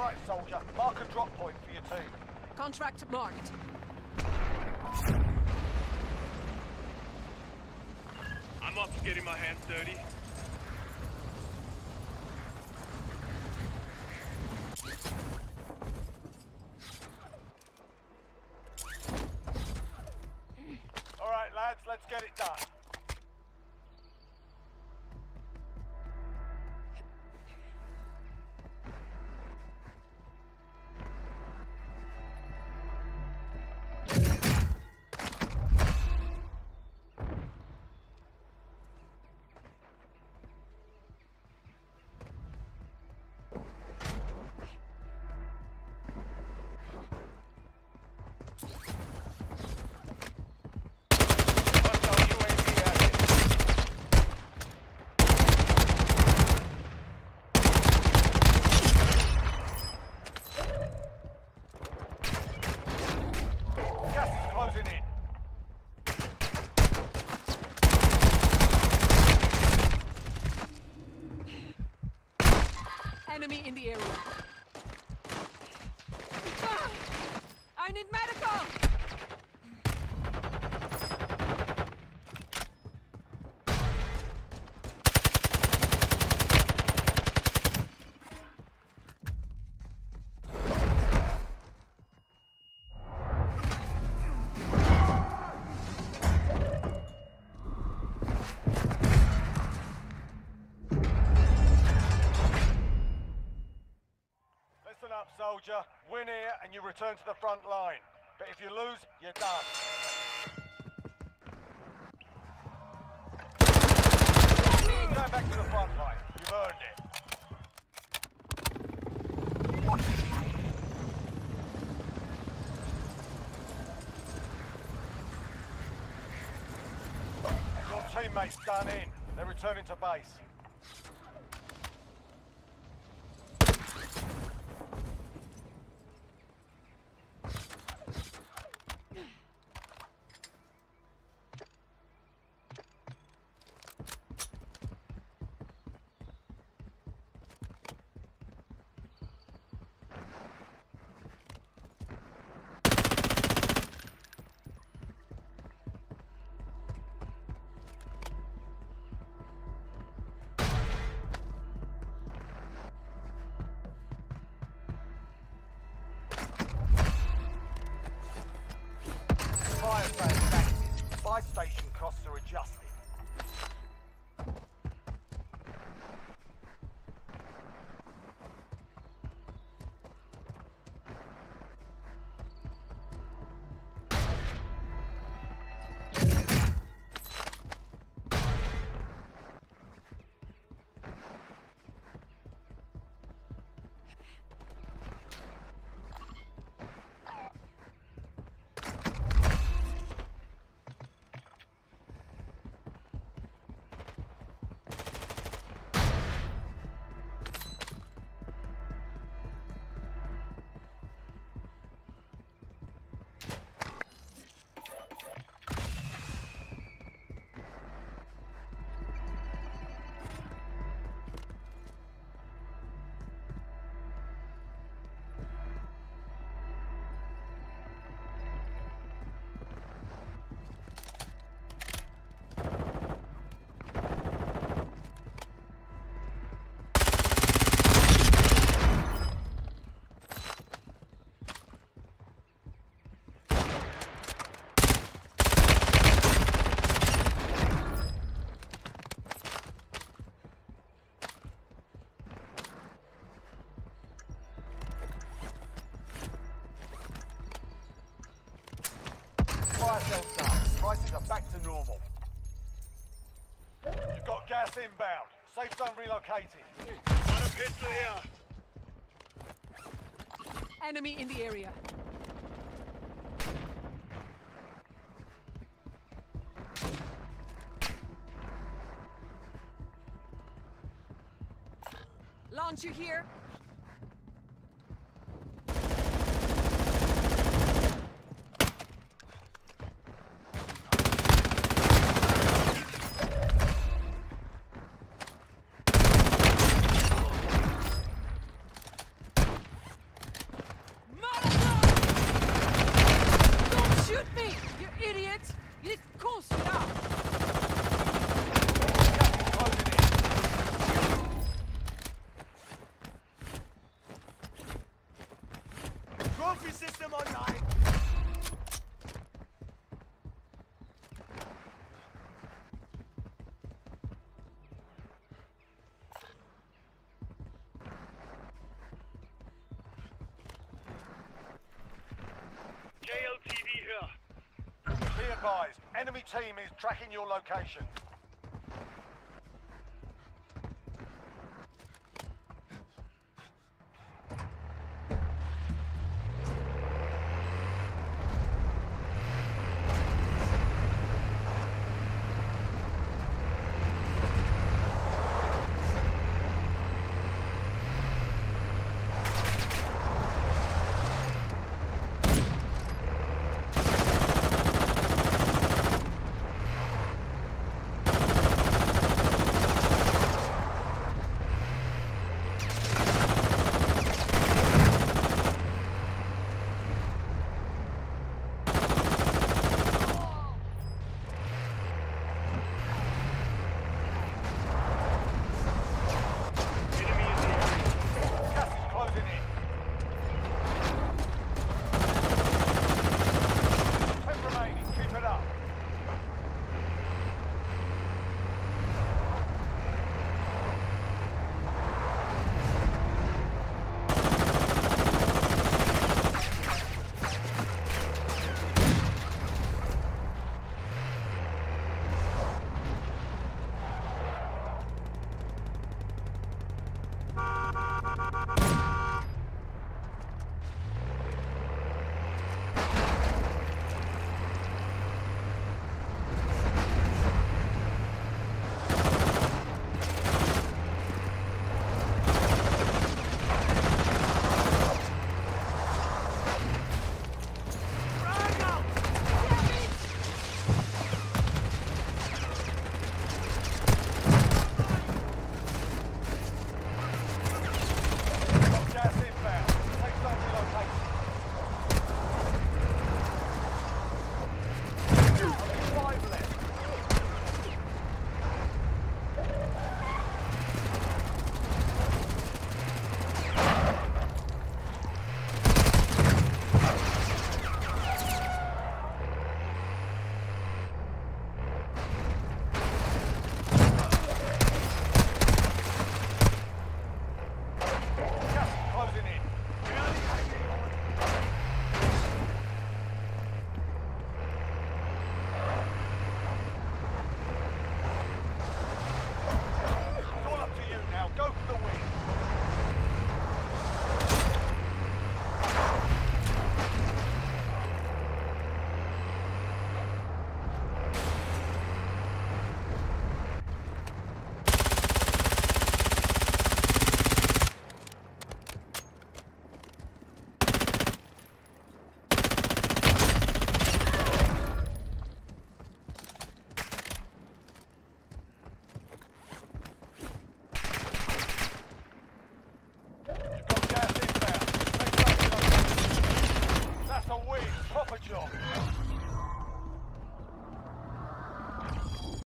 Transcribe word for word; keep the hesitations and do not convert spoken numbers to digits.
Alright, soldier. Mark a drop point for your team. Contract marked. I'm up to getting my hands dirty. Alright, lads, let's get it done. Enemy in the area. Ah, I need medical! Soldier, win here and you return to the front line. But if you lose, you're done. Go back to the front line. You've earned it. Your teammates done in. They're returning to base. Five station costs are adjusted. Prices are back to normal. You've got gas inbound. Safe zone relocated. Got a pistol here. Enemy in the area. Launch you here. team is tracking your location.